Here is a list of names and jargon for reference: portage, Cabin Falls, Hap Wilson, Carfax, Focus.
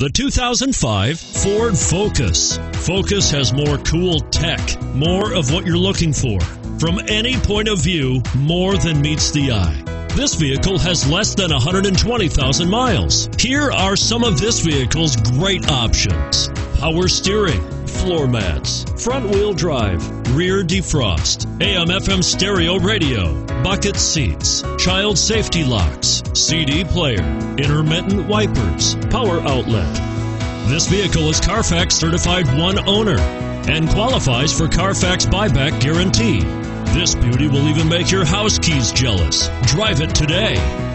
The 2005 Ford Focus. Focus has more cool tech, more of what you're looking for. From any point of view, more than meets the eye. This vehicle has less than 120,000 miles. Here are some of this vehicle's great options. Power steering, floor mats, front wheel drive, rear defrost, AM/FM stereo radio, bucket seats, child safety locks, CD player, intermittent wipers, power outlet. This vehicle is Carfax certified one owner and qualifies for Carfax buyback guarantee. This beauty will even make your house keys jealous. Drive it today.